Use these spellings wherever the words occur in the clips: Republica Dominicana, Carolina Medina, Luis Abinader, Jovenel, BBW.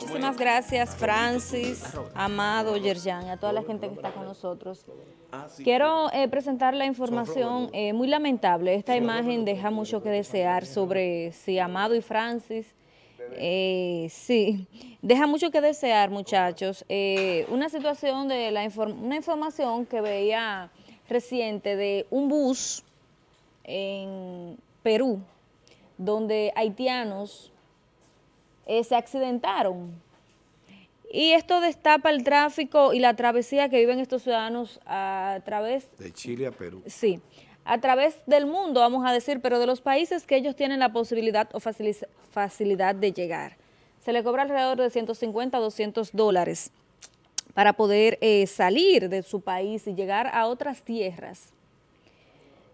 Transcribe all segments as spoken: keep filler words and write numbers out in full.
Muchísimas gracias, Francis, Amado, Yerjan, a toda la gente que está con nosotros. Quiero eh, presentar la información eh, muy lamentable. Esta imagen deja mucho que desear sobre si Amado y Francis... Eh, sí, deja mucho que desear, muchachos. Eh, una situación de la inform una información que veía reciente de un bus en Perú, donde haitianos eh, se accidentaron. Y esto destapa el tráfico y la travesía que viven estos ciudadanos a través... de Chile a Perú. Sí, a través del mundo, vamos a decir, pero de los países que ellos tienen la posibilidad o facilidad de llegar. Se le cobra alrededor de ciento cincuenta a doscientos dólares para poder eh, salir de su país y llegar a otras tierras.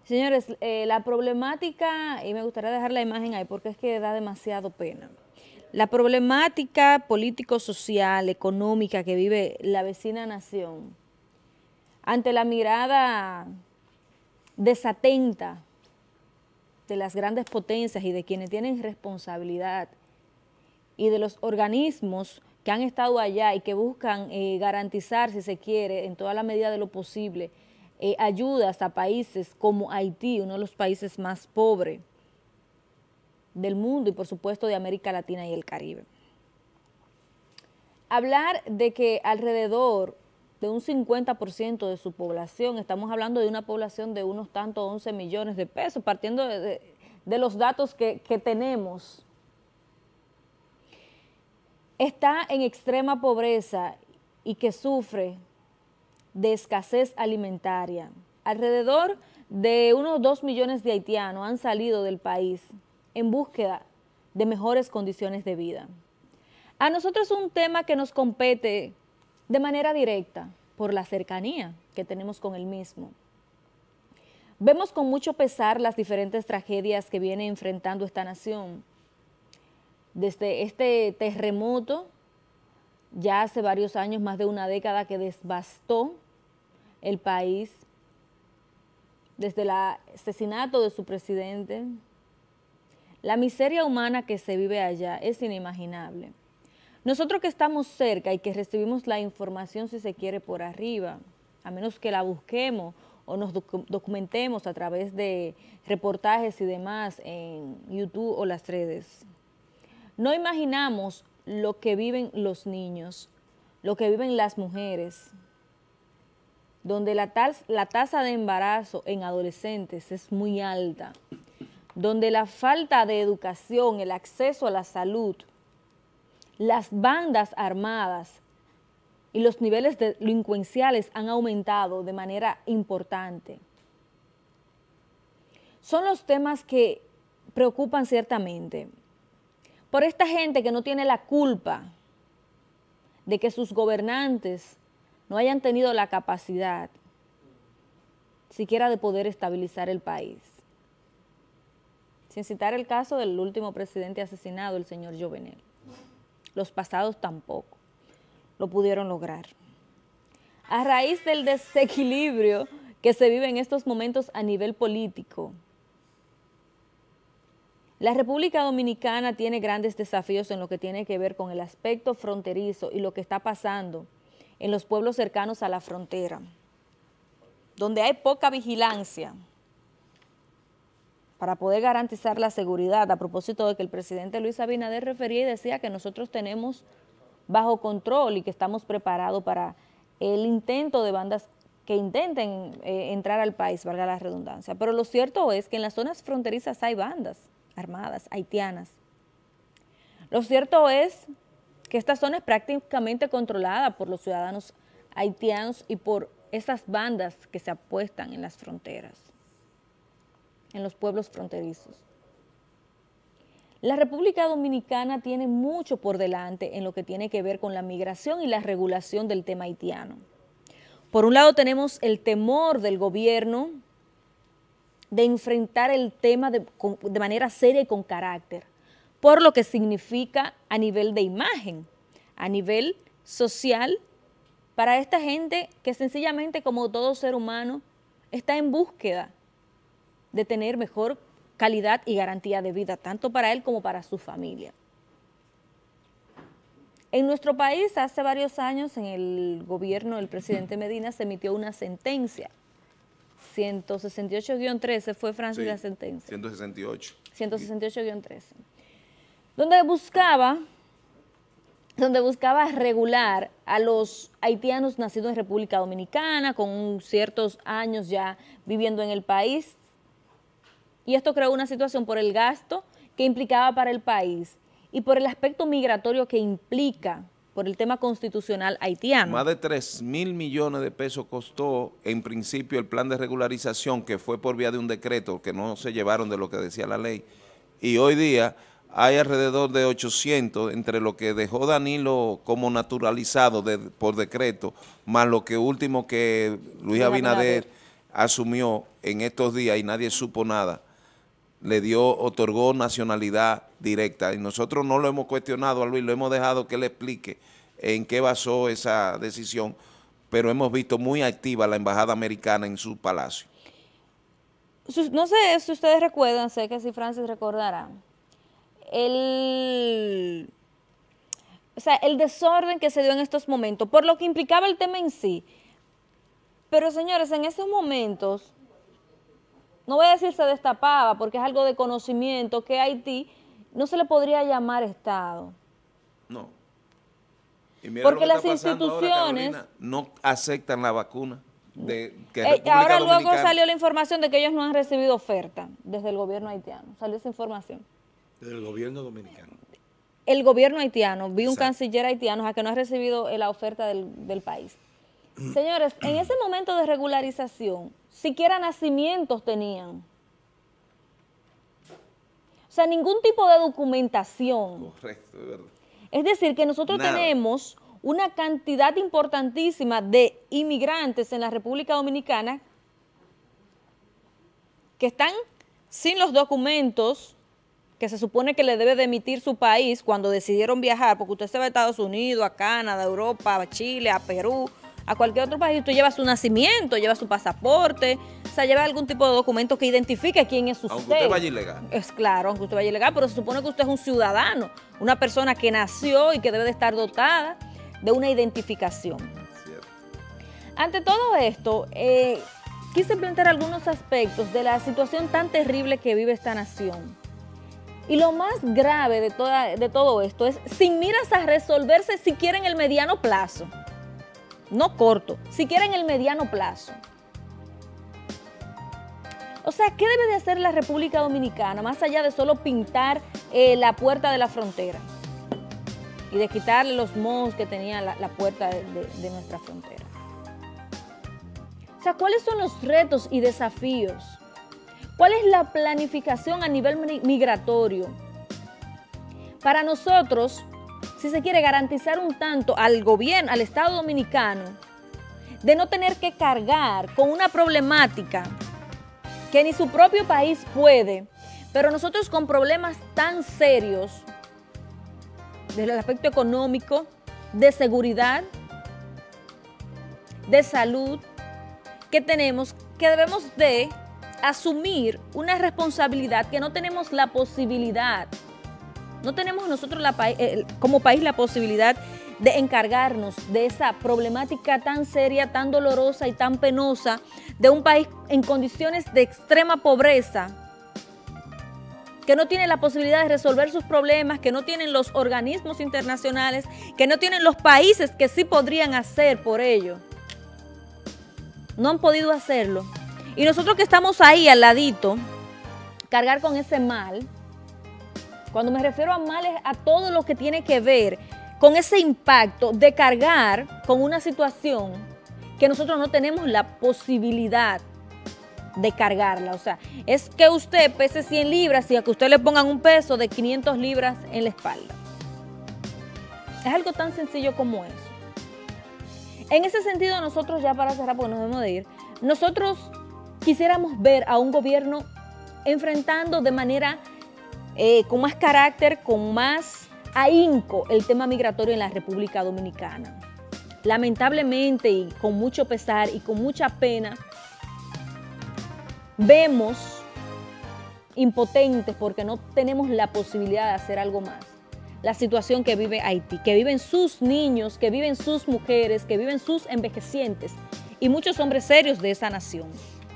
Señores, eh, la problemática, y me gustaría dejar la imagen ahí porque es que da demasiado pena, la problemática político-social, económica que vive la vecina nación, ante la mirada desatenta de las grandes potencias y de quienes tienen responsabilidad y de los organismos que han estado allá y que buscan eh, garantizar, si se quiere, en toda la medida de lo posible, eh, ayudas a países como Haití, uno de los países más pobres del mundo y por supuesto de América Latina y el Caribe. Hablar de que alrededor de un cincuenta por ciento de su población, estamos hablando de una población de unos tantos once millones de pesos, partiendo de, de, de los datos que, que tenemos, está en extrema pobreza y que sufre de escasez alimentaria. Alrededor de unos dos millones de haitianos han salido del país en búsqueda de mejores condiciones de vida. A nosotros es un tema que nos compete de manera directa, por la cercanía que tenemos con el mismo. Vemos con mucho pesar las diferentes tragedias que viene enfrentando esta nación. Desde este terremoto, ya hace varios años, más de una década, que devastó el país, desde el asesinato de su presidente, la miseria humana que se vive allá es inimaginable. Nosotros que estamos cerca y que recibimos la información, si se quiere, por arriba, a menos que la busquemos o nos docu- documentemos a través de reportajes y demás en YouTube o las redes, no imaginamos lo que viven los niños, lo que viven las mujeres, donde la, la tasa de embarazo en adolescentes es muy alta, donde la falta de educación, el acceso a la salud, las bandas armadas y los niveles delincuenciales han aumentado de manera importante. Son los temas que preocupan ciertamente por esta gente que no tiene la culpa de que sus gobernantes no hayan tenido la capacidad siquiera de poder estabilizar el país. Sin citar el caso del último presidente asesinado, el señor Jovenel. Los pasados tampoco lo pudieron lograr. A raíz del desequilibrio que se vive en estos momentos a nivel político, la República Dominicana tiene grandes desafíos en lo que tiene que ver con el aspecto fronterizo y lo que está pasando en los pueblos cercanos a la frontera, donde hay poca vigilancia para poder garantizar la seguridad, a propósito de que el presidente Luis Abinader refería y decía que nosotros tenemos bajo control y que estamos preparados para el intento de bandas que intenten eh, entrar al país, valga la redundancia. Pero lo cierto es que en las zonas fronterizas hay bandas armadas, haitianas. Lo cierto es que esta zona es prácticamente controlada por los ciudadanos haitianos y por esas bandas que se apuestan en las fronteras, en los pueblos fronterizos. La República Dominicana tiene mucho por delante en lo que tiene que ver con la migración y la regulación del tema haitiano. Por un lado tenemos el temor del gobierno de enfrentar el tema de, de manera seria y con carácter, por lo que significa a nivel de imagen, a nivel social, para esta gente que sencillamente, como todo ser humano, está en búsqueda de tener mejor calidad y garantía de vida, tanto para él como para su familia. En nuestro país, hace varios años, en el gobierno del presidente Medina, se emitió una sentencia. ciento sesenta y ocho guion trece fue, Francis, sí, la sentencia. ciento sesenta y ocho. ciento sesenta y ocho guion trece. Donde buscaba, donde buscaba regular a los haitianos nacidos en República Dominicana, con ciertos años ya viviendo en el país. Y esto creó una situación por el gasto que implicaba para el país y por el aspecto migratorio que implica por el tema constitucional haitiano. Más de tres mil millones de pesos costó en principio el plan de regularización, que fue por vía de un decreto, que no se llevaron de lo que decía la ley. Y hoy día hay alrededor de ochocientos, entre lo que dejó Danilo como naturalizado de, por decreto, más lo que último que Luis Abinader asumió en estos días y nadie supo nada, le dio, otorgó nacionalidad directa. Y nosotros no lo hemos cuestionado a Luis, lo hemos dejado que él explique en qué basó esa decisión, pero hemos visto muy activa la embajada americana en su palacio. No sé si ustedes recuerdan, sé que si Francis recordará, El, o sea, el desorden que se dio en estos momentos, por lo que implicaba el tema en sí. Pero, señores, en esos momentos, no voy a decir se destapaba, porque es algo de conocimiento, que Haití no se le podría llamar Estado. No. Y mira, porque las instituciones ahora, Carolina, no aceptan la vacuna. De, que eh, ahora luego Dominicana. Salió la información de que ellos no han recibido oferta desde el gobierno haitiano. Salió esa información. Del gobierno dominicano. El gobierno haitiano, vi un Exacto. canciller haitiano a que no ha recibido la oferta del, del país. Señores, en ese momento de regularización, siquiera nacimientos tenían. O sea, ningún tipo de documentación. Correcto, de verdad. Es decir, que nosotros Nada. tenemos una cantidad importantísima de inmigrantes en la República Dominicana que están sin los documentos que se supone que le debe de emitir su país cuando decidieron viajar, porque usted se va a Estados Unidos, a Canadá, a Europa, a Chile, a Perú, a cualquier otro país, usted lleva su nacimiento, lleva su pasaporte, o sea, lleva algún tipo de documento que identifique quién es usted. Aunque usted vaya ilegal. Es claro, aunque usted vaya ilegal, pero se supone que usted es un ciudadano, una persona que nació y que debe de estar dotada de una identificación. Cierto. Ante todo esto, eh, quise plantear algunos aspectos de la situación tan terrible que vive esta nación. Y lo más grave de, toda, de todo esto es sin miras a resolverse siquiera en el mediano plazo. No corto, siquiera en el mediano plazo. O sea, ¿qué debe de hacer la República Dominicana más allá de solo pintar eh, la puerta de la frontera y de quitarle los mohos que tenía la, la puerta de, de, de nuestra frontera? O sea, ¿cuáles son los retos y desafíos? ¿Cuál es la planificación a nivel migratorio? Para nosotros, si se quiere garantizar un tanto al gobierno, al Estado Dominicano, de no tener que cargar con una problemática que ni su propio país puede, pero nosotros con problemas tan serios desde el aspecto económico, de seguridad, de salud, que tenemos, que debemos de asumir una responsabilidad que no tenemos la posibilidad, no tenemos nosotros la, eh, como país la posibilidad de encargarnos de esa problemática tan seria, tan dolorosa y tan penosa de un país en condiciones de extrema pobreza, que no tiene la posibilidad de resolver sus problemas, que no tienen los organismos internacionales, que no tienen los países que sí podrían hacer por ello. No han podido hacerlo. Y nosotros que estamos ahí al ladito, cargar con ese mal, cuando me refiero a mal es a todo lo que tiene que ver con ese impacto de cargar con una situación que nosotros no tenemos la posibilidad de cargarla. O sea, es que usted pese cien libras y a que usted le pongan un peso de quinientas libras en la espalda. Es algo tan sencillo como eso. En ese sentido nosotros, ya para cerrar porque nos debemos de ir, nosotros quisiéramos ver a un gobierno enfrentando de manera eh, con más carácter, con más ahínco el tema migratorio en la República Dominicana. Lamentablemente y con mucho pesar y con mucha pena, vemos impotentes porque no tenemos la posibilidad de hacer algo más. la situación que vive Haití, que viven sus niños, que viven sus mujeres, que viven sus envejecientes y muchos hombres serios de esa nación.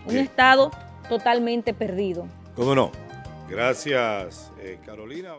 Un Bien. Estado totalmente perdido. ¿Cómo no? Gracias, eh, Carolina.